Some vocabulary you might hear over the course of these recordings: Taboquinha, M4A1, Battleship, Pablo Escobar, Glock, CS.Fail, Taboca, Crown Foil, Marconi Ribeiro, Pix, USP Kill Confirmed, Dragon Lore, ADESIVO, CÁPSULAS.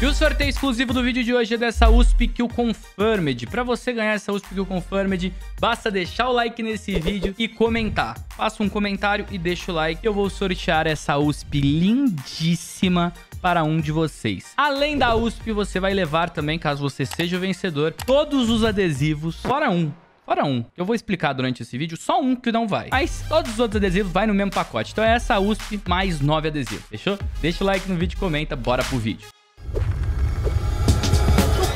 E o sorteio exclusivo do vídeo de hoje é dessa USP Kill Confirmed. Para você ganhar essa USP Kill Confirmed, basta deixar o like nesse vídeo e comentar. Faça um comentário e deixa o like. Eu vou sortear essa USP lindíssima para um de vocês. Além da USP, você vai levar também, caso você seja o vencedor, todos os adesivos, fora um. Fora um, eu vou explicar durante esse vídeo, só um que não vai. Mas todos os outros adesivos vai no mesmo pacote. Então é essa USP mais 9 adesivos, fechou? Deixa o like no vídeo, comenta, bora pro vídeo.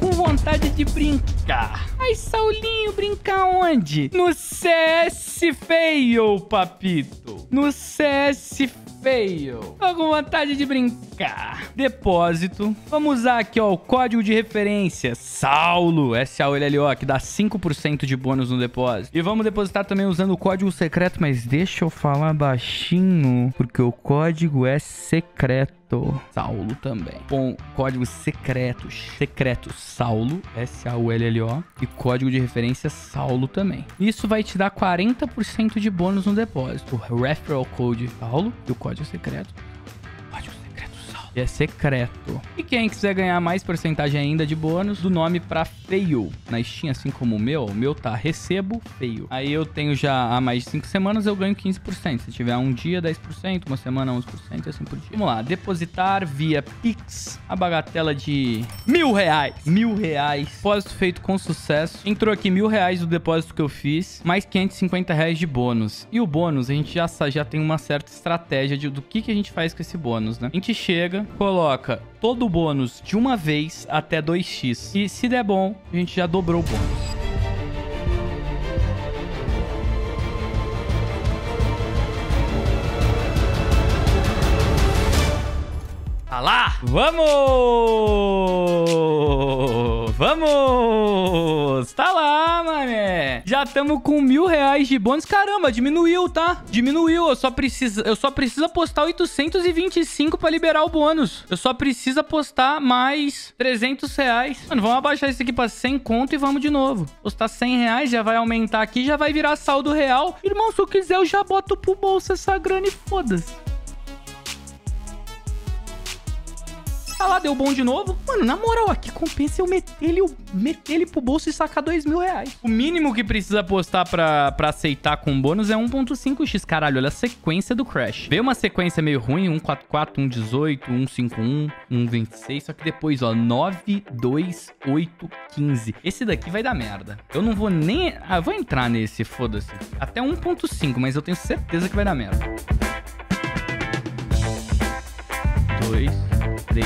Tô com vontade de brincar. Ai, Saulinho, brincar onde? No CS.Fail, papito. No CS.Fail. Tô com vontade de brincar. Depósito. Vamos usar aqui, ó, o código de referência. Saulo, S-A-U-L-L-O, que dá 5% de bônus no depósito. E vamos depositar também usando o código secreto, mas deixa eu falar baixinho, porque o código é secreto. Saulo também. Com código secreto. Secreto Saulo, S-A-U-L-L-O, e código de referência Saulo também. Isso vai te dar 40% de bônus no depósito. O referral code Saulo e o código secreto. Código secreto Saulo. E é secreto. E quem quiser ganhar mais porcentagem ainda de bônus, do nome pra Fail. Na Steam, assim como o meu tá recebo Fail. Aí eu tenho já há mais de 5 semanas, eu ganho 15%. Se tiver um dia, 10%, uma semana, 11%, assim por dia. Vamos lá, depositar via Pix a bagatela de R$1.000. R$1.000. Depósito feito com sucesso. Entrou aqui R$1.000 do depósito que eu fiz, mais R$550 de bônus. E o bônus, a gente já tem uma certa estratégia do que a gente faz com esse bônus, né? A gente chega, coloca todo o bônus de uma vez até 2x. E se der bom, a gente já dobrou o bônus. Tá lá! Vamos! Vamos! Tá lá, mané! Já estamos com R$1.000 de bônus. Caramba, diminuiu, tá? Diminuiu. Eu só preciso apostar 825 pra liberar o bônus. Eu só preciso apostar mais R$300. Mano, vamos abaixar isso aqui pra 100 conto e vamos de novo. Postar R$100, já vai aumentar aqui, já vai virar saldo real. Irmão, se eu quiser, eu já boto pro bolso essa grana e foda-se. Ah lá, deu bom de novo. Mano, na moral, aqui compensa eu meter ele pro bolso e sacar R$2.000. O mínimo que precisa apostar pra aceitar com bônus é 1.5x. Caralho, olha a sequência do Crash. Veio uma sequência meio ruim, 144, 118, 151, 126. Só que depois, ó, 9, 2, 8, 15. Esse daqui vai dar merda. Eu não vou nem... Ah, eu vou entrar nesse, foda-se. Até 1.5, mas eu tenho certeza que vai dar merda. 2... 3,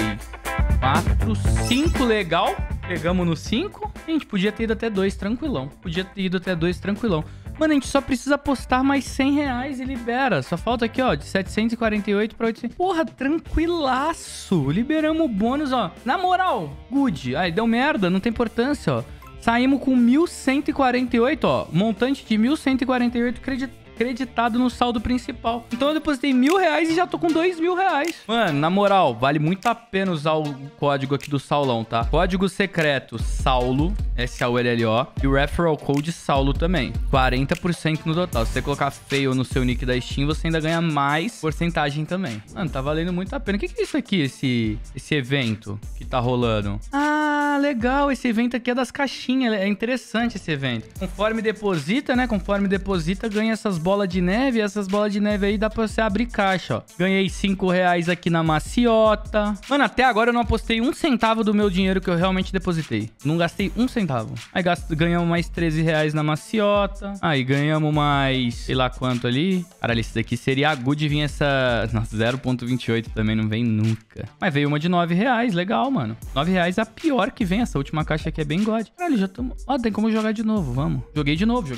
4, 5, legal. Pegamos no 5. A gente podia ter ido até 2, tranquilão. Podia ter ido até 2, tranquilão. Mano, a gente só precisa apostar mais R$100 e libera. Só falta aqui, ó, de 748 pra 800. Porra, tranquilaço. Liberamos o bônus, ó. Na moral, good. Aí, deu merda, não tem importância, ó. Saímos com 1.148, ó. Montante de 1.148 creditado. Acreditado no saldo principal. Então eu depositei R$1.000 e já tô com R$2.000. Mano, na moral, vale muito a pena usar o código aqui do Saulão, tá? Código secreto Saulo, S-A-U-L-L-O, e o referral code Saulo também. 40% no total. Se você colocar Fail no seu nick da Steam, você ainda ganha mais porcentagem também. Mano, tá valendo muito a pena. O que é isso aqui, esse evento que tá rolando? Ah, legal. Esse evento aqui é das caixinhas. É interessante esse evento. Conforme deposita, né? Conforme deposita, ganha essas bola de neve, essas bolas de neve aí dá pra você abrir caixa, ó. Ganhei R$5 aqui na maciota. Mano, até agora eu não apostei 1 centavo do meu dinheiro que eu realmente depositei. Não gastei 1 centavo. Aí ganhamos mais R$13 na maciota. Aí ganhamos mais, sei lá quanto ali. Caralho, isso daqui seria a good, vinha essa... Nossa, 0.28 também não vem nunca. Mas veio uma de R$9, legal, mano. R$9 é a pior que vem, essa última caixa aqui é bem god. Caralho, já estamos... Ó, tem como jogar de novo, vamos. Joguei de novo.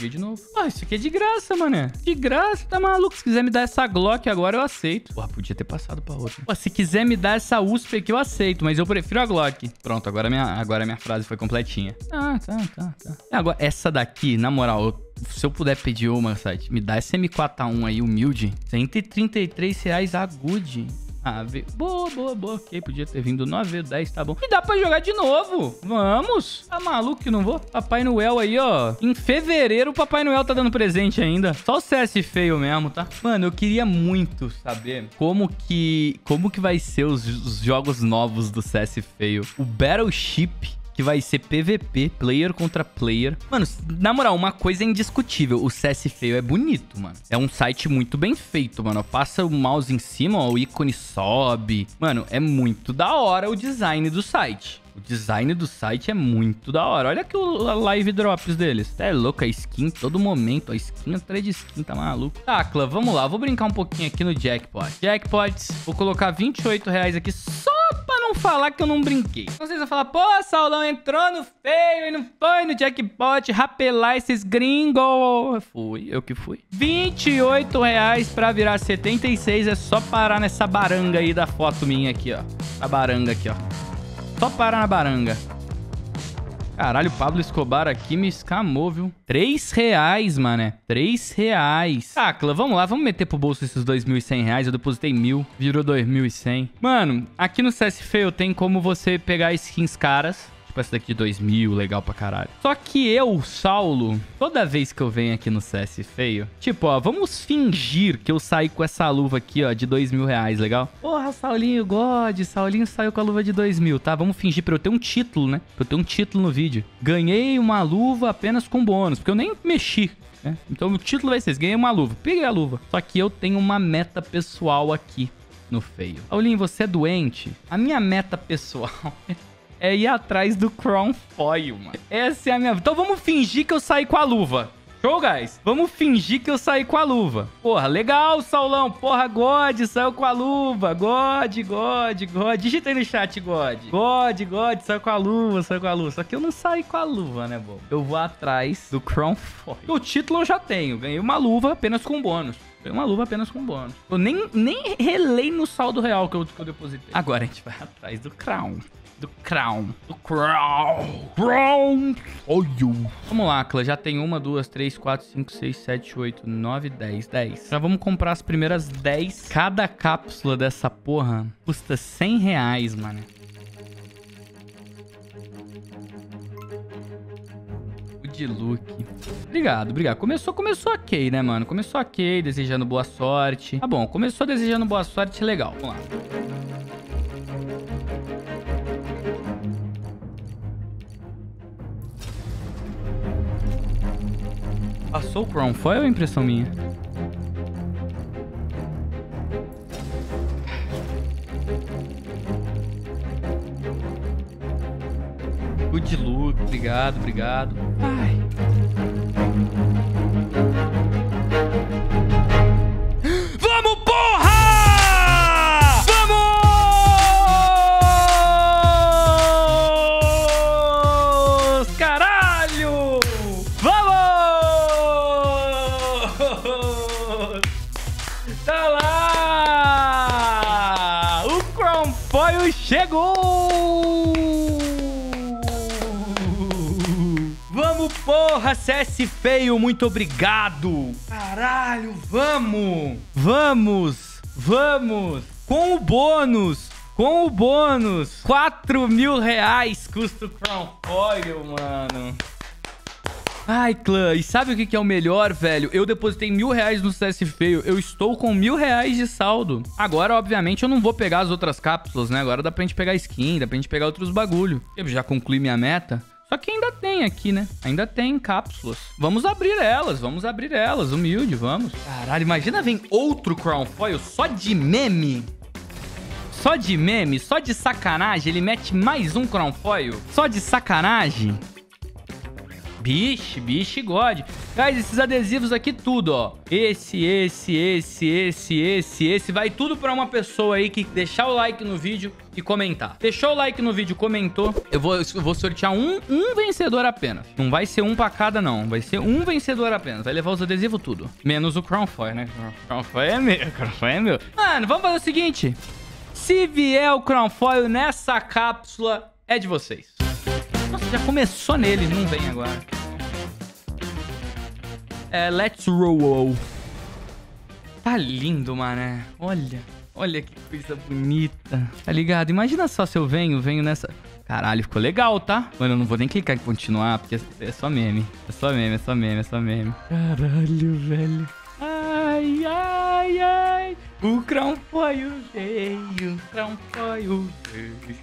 Ó, isso aqui é de graça, mané. De graça, tá maluco? Se quiser me dar essa Glock agora, eu aceito. Porra, podia ter passado pra outra. Pô, se quiser me dar essa USP aqui, eu aceito, mas eu prefiro a Glock. Pronto, agora minha frase foi completinha. Ah, tá. Agora, essa daqui, na moral, se eu puder pedir uma, site, me dá essa M4A1 aí, humilde. R$133 a good. 9. Boa, boa, boa. Ok, podia ter vindo 9 ou 10, tá bom. E dá pra jogar de novo. Vamos. Tá maluco que não vou? Papai Noel aí, ó. Em fevereiro o Papai Noel tá dando presente ainda. Só o CS.Fail mesmo, tá? Mano, eu queria muito saber como que vai ser os jogos novos do CS.Fail. O Battleship, que vai ser PVP, player contra player. Mano, na moral, uma coisa é indiscutível. O CS.Fail é bonito, mano. É um site muito bem feito, mano. Passa o mouse em cima, ó, o ícone sobe. Mano, é muito da hora o design do site. O design do site é muito da hora. Olha aqui a live drops deles. É louco, a skin todo momento. A skin atrás de skin, tá maluco. Tacla, vamos lá. Vou brincar um pouquinho aqui no jackpot. Jackpots, vou colocar 28 reais aqui só pra não falar que eu não brinquei. Então vocês vão falar, pô, Saulão entrou no feio e não foi no jackpot. Rapelar esses gringos. Fui, eu que fui. 28 reais pra virar 76. É só parar nessa baranga aí da foto minha aqui, ó. A baranga aqui, ó. Só parar na baranga. Caralho, o Pablo Escobar aqui me escamou, viu? 3 reais, mané. 3 reais. Tacla, vamos lá. Vamos meter pro bolso esses 2.100 reais. Eu depositei 1.000. Virou 2.100. Mano, aqui no CS.Fail tem como você pegar skins caras. Tipo essa daqui de 2.000. Legal pra caralho. Só que eu, Saulo, toda vez que eu venho aqui no CS.Fail... Tipo, ó, vamos fingir que eu saí com essa luva aqui, ó, de 2.000 reais, legal? Porra, Saulinho, God, Saulinho saiu com a luva de 2.000, tá? Vamos fingir pra eu ter um título, né? Pra eu ter um título no vídeo. Ganhei uma luva apenas com bônus, porque eu nem mexi. Né? Então o título vai ser, ganhei uma luva. Peguei a luva. Só que eu tenho uma meta pessoal aqui no feio. Saulinho, você é doente? A minha meta pessoal... é ir atrás do Crown Foil, mano. Essa é a minha... Então vamos fingir que eu saí com a luva. Show, guys? Vamos fingir que eu saí com a luva. Porra, legal, Saulão. Porra, God, saiu com a luva. God, God, God. Digita aí no chat, God. God, God, saiu com a luva, saiu com a luva. Só que eu não saí com a luva, né, bom? Eu vou atrás do Crown Foil. O título eu já tenho. Ganhei uma luva apenas com bônus. Uma luva apenas com bônus. Eu nem relei no saldo real que eu depositei. Agora a gente vai atrás do Crown. Do Crown. Do Crown. Crown. Olha. Vamos lá, Clã. Já tem 1, 2, 3, 4, 5, 6, 7, 8, 9, 10. 10. Já vamos comprar as primeiras 10. Cada cápsula dessa porra custa 100 reais, mano. De look. Obrigado, obrigado. Começou ok, né, mano? Começou ok, desejando boa sorte. Tá bom, começou desejando boa sorte, legal. Vamos lá. Passou o Crown Foil ou é impressão minha? Good look, obrigado, obrigado. Ai. Vamos, porra! Vamos! Caralho! Vamos! Tá lá! O Crown Foil chegou! Porra, CS.Fail, muito obrigado. Caralho, vamos. Vamos, vamos. Com o bônus, com o bônus. 4 mil reais custa o Crown Foil, mano. Ai, clã, e sabe o que é o melhor, velho? Eu depositei 1.000 reais no CS.Fail, eu estou com 1.000 reais de saldo. Agora, obviamente, eu não vou pegar as outras cápsulas, né? Agora dá pra gente pegar skin, dá pra gente pegar outros bagulho. Eu já concluí minha meta. Só que ainda tem aqui, né? Ainda tem cápsulas. Vamos abrir elas, humilde, vamos. Caralho, imagina vem outro Crown Foil só de meme. Só de meme, só de sacanagem, ele mete mais um Crown Foil. Só de sacanagem. Bicho, bicho, God. Guys, esses adesivos aqui tudo, ó. Esse. Vai tudo pra uma pessoa aí que deixar o like no vídeo... e comentar. Deixou o like no vídeo, comentou. Eu vou sortear um vencedor apenas. Não vai ser um pra cada, não. Vai ser um vencedor apenas. Vai levar os adesivos tudo. Menos o Crown Foil, né? O Crown Foil é meu. O Crown Foil é meu. Mano, vamos fazer o seguinte. Se vier o Crown Foil nessa cápsula, é de vocês. Nossa, já começou nele. Não vem agora. É, let's roll. Tá lindo, mané. Olha. Olha que coisa bonita. Tá ligado? Imagina só se eu venho nessa... Caralho, ficou legal, tá? Mano, eu não vou nem clicar em continuar, porque é só meme. É só meme. Caralho, velho. Ai, ai, ai. O Crown Foil veio. O Crown Foil veio.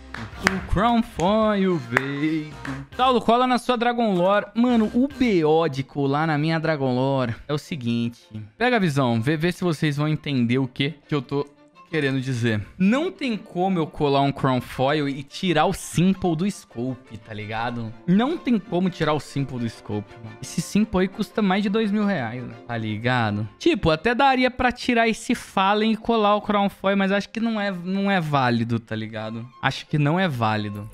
O Crown Foil veio. Saulo, cola na sua Dragon Lore. Mano, o BO de colar na minha Dragon Lore é o seguinte. Pega a visão, vê se vocês vão entender o que eu tô... querendo dizer, não tem como eu colar um Crown Foil e tirar o Simple do Scope, tá ligado? Não tem como tirar o Simple do Scope, mano. Esse Simple aí custa mais de R$2.000, né? Tá ligado? Tipo, até daria pra tirar esse Fallen e colar o Crown Foil, mas acho que não é válido, tá ligado? Acho que não é válido.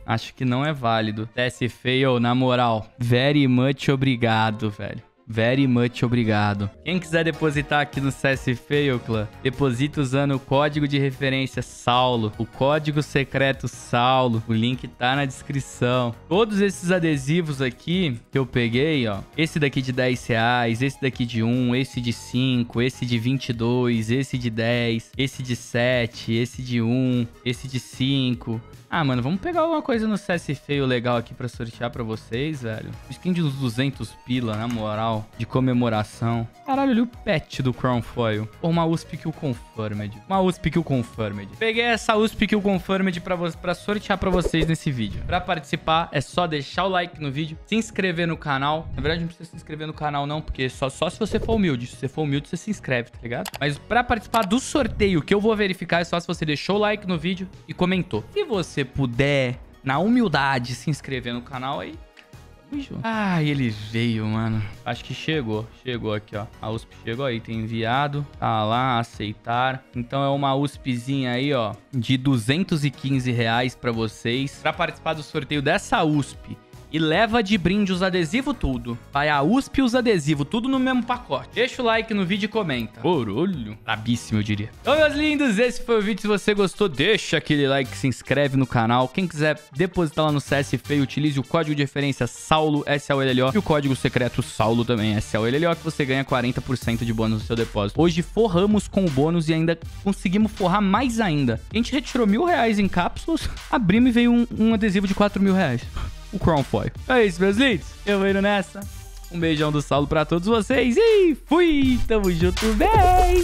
CS.Fail, na moral, very much obrigado, velho. Very much obrigado. Quem quiser depositar aqui no CS.Fail, clã, deposita usando o código de referência Saulo, o código secreto Saulo, o link tá na descrição. Todos esses adesivos aqui que eu peguei, ó, esse daqui de R$10, esse daqui de 1, esse de 5, esse de 22, esse de 10, esse de 7, esse de 1, esse de 5... Ah, mano, vamos pegar alguma coisa no CS.Fail legal aqui pra sortear pra vocês, velho. Skin de uns 200 pila, na moral, de comemoração. Caralho, olha o pet do Crown Foil. Pô, uma USP Kill Confirmed. Peguei essa USP Kill Confirmed pra sortear pra vocês nesse vídeo. Pra participar, é só deixar o like no vídeo, se inscrever no canal. Na verdade, não precisa se inscrever no canal, não, porque só se você for humilde. Se você for humilde, você se inscreve, tá ligado? Mas pra participar do sorteio que eu vou verificar, é só se você deixou o like no vídeo e comentou. Se você puder, na humildade, se inscrever no canal aí. Ah, ele veio, mano. Acho que chegou. Chegou aqui, ó. A USP chegou aí, tem enviado. Tá lá, aceitar. Então é uma USPzinha aí, ó, de R$215 pra vocês. Pra participar do sorteio dessa USP e leva de brinde os adesivos tudo. Vai a USP e os adesivos, tudo no mesmo pacote. Deixa o like no vídeo e comenta. Orolho. Brabíssimo, eu diria. Então, meus lindos, esse foi o vídeo. Se você gostou, deixa aquele like, se inscreve no canal. Quem quiser depositar lá no CS.Fail, utilize o código de referência Saulo, S-A-U-L-L-O, e o código secreto Saulo também, S-A-U-L-L-O, que você ganha 40% de bônus no seu depósito. Hoje forramos com o bônus e ainda conseguimos forrar mais ainda. A gente retirou R$1.000 em cápsulas, abrimos e veio um adesivo de R$4.000. O Crown Foil. É isso, meus lindos. Eu vou indo nessa. Um beijão do Saulo pra todos vocês. E fui. Tamo junto, bem.